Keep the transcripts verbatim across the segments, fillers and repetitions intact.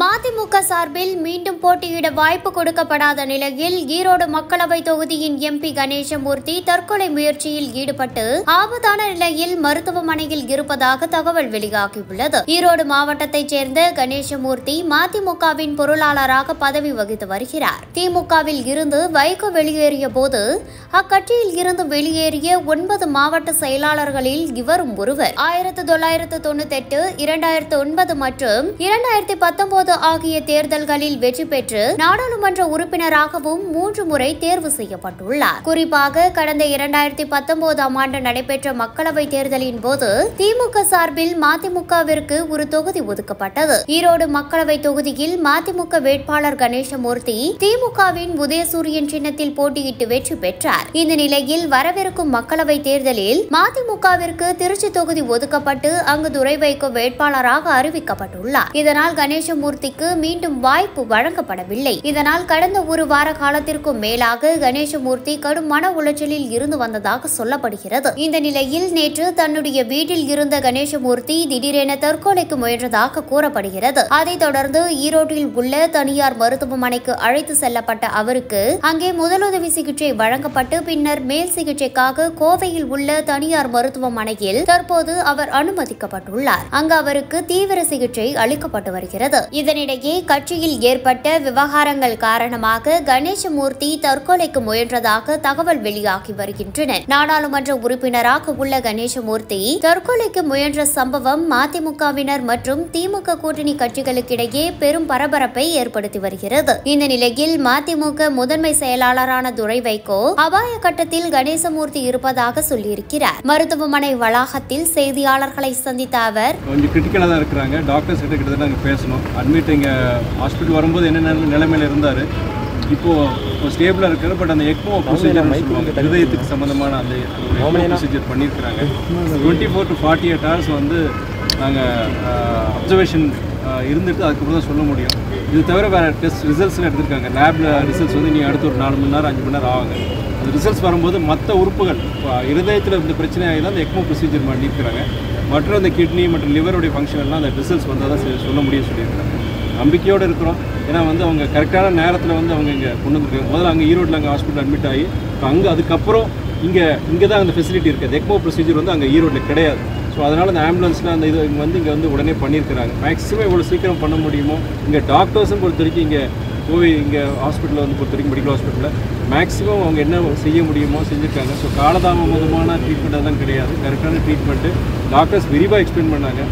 மதிமுக சார்பில் மீண்டும் போட்டியிட வாய்ப்பு கொடுக்கப்படாத நிலையில் ஈரோடு மக்களவை தொகுதியின் எம்பி கணேசமூர்த்தி தற்கொலை முயற்சியில் ஈடுபட்டு ஆபத்தான நிலையில் மருத்துவமனையில் இருப்பதாக தகவல் வெளியாகியுள்ளது. ஈரோடு மாவட்டத்தைச் சேர்ந்த கணேசமூர்த்தி மதிமுகவின் பொருளாளராக பதவி வகித்து வருகிறார். திமுகவில் இருந்து வைகோ வெளியேறிய போது அக்கட்சியில் இருந்து வெளியேறிய ஒன்பது மாவட்ட செயலாளர்களில் இவரும் ஒருவர். ஆயிரத்து தொள்ளாயிரத்து தொண்ணூத்தி எட்டு இரண்டாயிரத்து ஒன்பது மற்றும் இரண்டாயிரத்தி பத்தொன்பது ஆகிய தேர்தல்களில் வெற்றி பெற்று நாடாளுமன்ற உறுப்பினராகவும் மூன்று முறை தேர்வு செய்யப்பட்டுள்ளார். குறிப்பாக கடந்த இரண்டாயிரத்தி பத்தொன்பதாம் ஆண்டு நடைபெற்ற மக்களவை தேர்தலின் போது திமுக சார்பில் மதிமுகவிற்கு ஒரு தொகுதி ஒதுக்கப்பட்டது. ஈரோடு மக்களவை தொகுதியில் மதிமுக வேட்பாளர் கணேசமூர்த்தி திமுகவின் உதயசூரியன் சின்னத்தில் போட்டியிட்டு வெற்றி பெற்றார். இந்த நிலையில் வரவிருக்கும் மக்களவை தேர்தலில் மதிமுகவிற்கு திருச்சி தொகுதி ஒதுக்கப்பட்டு அங்கு துரை வைகோ வேட்பாளராக அறிவிக்கப்பட்டுள்ளார். இதனால் கணேசமூர்த்தி மீண்டும் வாய்ப்பு வழங்கப்படவில்லை. இதனால் கடந்த ஒரு வார காலத்திற்கும் மேலாக கணேசமூர்த்தி கடும் மன உளைச்சலில் இருந்து வந்ததாக சொல்லப்படுகிறது. இந்த நிலையில் நேற்று தன்னுடைய வீட்டில் இருந்த கணேசமூர்த்தி திடீரென தற்கொலைக்கு முயன்றதாக கூறப்படுகிறது. அதைத் தொடர்ந்து ஈரோட்டில் உள்ள தனியார் மருத்துவமனைக்கு அழைத்து செல்லப்பட்ட அவருக்கு அங்கே முதலுதவி சிகிச்சை வழங்கப்பட்டு பின்னர் மேல் சிகிச்சைக்காக கோவையில் உள்ள தனியார் மருத்துவமனையில் தற்போது அவர் அனுமதிக்கப்பட்டுள்ளார். அங்கு அவருக்கு தீவிர சிகிச்சை அளிக்கப்பட்டு வருகிறது. இதனிடையே கட்சியில் ஏற்பட்ட விவகாரங்கள் காரணமாக கணேசமூர்த்தி தற்கொலைக்கு முயன்றதாக தகவல் வெளியாகி வருகின்றன. நாடாளுமன்ற உறுப்பினராக உள்ள கணேசமூர்த்தி தற்கொலைக்கு முயன்ற சம்பவம் மதிமுகவினர் மற்றும் திமுக கூட்டணி கட்சிகளுக்கிடையே பெரும் பரபரப்பை ஏற்படுத்தி வருகிறது. இந்த நிலையில் மதிமுக முதன்மை செயலாளரான துரை வைகோ அபாய கட்டத்தில் கணேசமூர்த்தி இருப்பதாக சொல்லியிருக்கிறார். மருத்துவமனை வளாகத்தில் செய்தியாளர்களை சந்தித்த அவர் அட்மிட் இங்கே ஹாஸ்பிட்டல் வரும்போது என்ன நிலைமையில் இருந்தார், இப்போது ஸ்டேபிளாக இருக்காரு. பட் அந்த எக்மோ ப்ரொசீஜர் சொல்லுவாங்க, ஹிருதயத்துக்கு சம்மந்தமான அந்த ப்ரொசீஜர் பண்ணியிருக்கிறாங்க. Twenty four to forty eight hours வந்து நாங்கள் அப்சர்வேஷன் இருந்துட்டு அதுக்கப்புறம் தான் சொல்ல முடியும். இது தவிர வேறு டெஸ்ட் ரிசல்ட்ஸ்லாம் எடுத்திருக்காங்க. லேபில் ரிசல்ட்ஸ் வந்து நீங்கள் அடுத்த ஒரு நாலு மணி நேரம் அஞ்சு மணி நேரம் ஆகுங்க. அந்த ரிசல்ட்ஸ் வரும்போது மற்ற உறுப்புகள் இப்போ இருதயத்தில் இந்த பிரச்சனை ஆகிதான் அந்த எக்மோ ப்ரொசீஜர் பண்ணியிருக்கிறாங்க. மற்ற அந்த கிட்னி மற்றும் லிவருடைய ஃபங்க்ஷன்லாம் அந்த ரிசல்ட்ஸ் வந்தால் தான் சொல்ல முடியும்னு சொல்லியிருக்காங்க. நம்பிக்கையோடு இருக்கிறோம். ஏன்னா வந்து அவங்க கரெக்டான நேரத்தில் வந்து அவங்க இங்கே கொண்டு வந்துருக்காங்க. முதல்ல அங்கே ஈரோட்டில் அங்கே ஹாஸ்பிட்டல் அட்மிட் ஆகி இப்போ அங்கே, அதுக்கப்புறம் இங்கே இங்கே தான் அந்த ஃபெசிலிட்டி இருக்குது. எக்மோ ப்ரொசீஜர் வந்து அங்கே ஈரோட்டில் கிடையாது. ஸோ அதனால் அந்த ஆம்புலன்ஸ்லாம் அந்த இது இங்கே வந்து இங்கே வந்து உடனே பண்ணியிருக்கிறாங்க. மேக்ஸிமம் இவ்வளோ சீக்கிரம் பண்ண முடியுமோ. இங்கே டாக்டர்ஸும் பொறுத்த வரைக்கும் இங்கே கோவை இங்கே ஹாஸ்பிட்டலில் வந்து பொறுத்த வரைக்கும் மெடிக்கல் ஹாஸ்பிட்டலில் மேக்ஸிமம் அவங்க என்ன செய்ய முடியுமோ செஞ்சுருக்காங்க. ஸோ காலதாமதமான ட்ரீட்மெண்ட் அதெல்லாம் கிடையாது. கரெக்டான ட்ரீட்மெண்ட்டு டாக்டர்ஸ் விரிவாக எக்ஸ்பிளைன் பண்ணாங்க.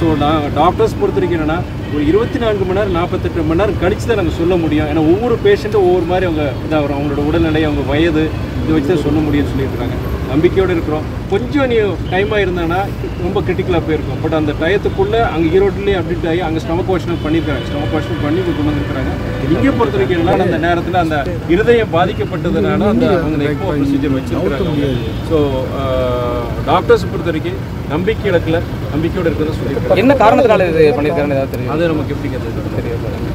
ஸோ நான் டாக்டர்ஸ் பொறுத்த வரைக்கும் என்னென்னா ஒரு இருபத்தி நான்கு மணி நேரம் நாற்பத்தெட்டு மணி நேரம் கழித்து தான் நாங்கள் சொல்ல முடியும். ஏன்னா ஒவ்வொரு பேஷண்ட்டும் ஒவ்வொரு மாதிரி அவங்க இதாக வரும், அவங்களோட உடல்நிலை, அவங்க வயது, இதை வச்சு தான் சொல்ல முடியும்னு சொல்லியிருக்கிறாங்க. நம்பிக்கையோடு இருக்கிறோம். கொஞ்சம் நீ டைமாக இருந்தானா ரொம்ப கிரிட்டிக்கலாக போயிருக்கும். பட் அந்த டயத்துக்குள்ளே அங்கே ஈரோட்டிலேயே அப்டேட் ஆகி அங்கே ஸ்டமக் வாஷன் பண்ணியிருக்காங்க. ஸ்டமக் வாஷன் பண்ணி கொண்டு வந்துருக்கிறாங்க. இங்கே பொறுத்த வரைக்கும் என்னன்னா அந்த நேரத்தில் அந்த இருதயம் பாதிக்கப்பட்டதுனால அந்த அவங்க எக்மோ ப்ரொசீஜர் வச்சுருக்காங்க. ஸோ டாக்டர்ஸ் பொறுத்த வரைக்கும் நம்பிக்கை இழக்கில் நம்பிக்கையோடு இருக்கிறத சொல்லியிருக்காங்க. என்ன காரணத்தினால இது பண்ணியிருக்காங்கன்னு ஏதாவது தெரியும், அது நமக்கு எப்படிங்கிறது தெரியாது.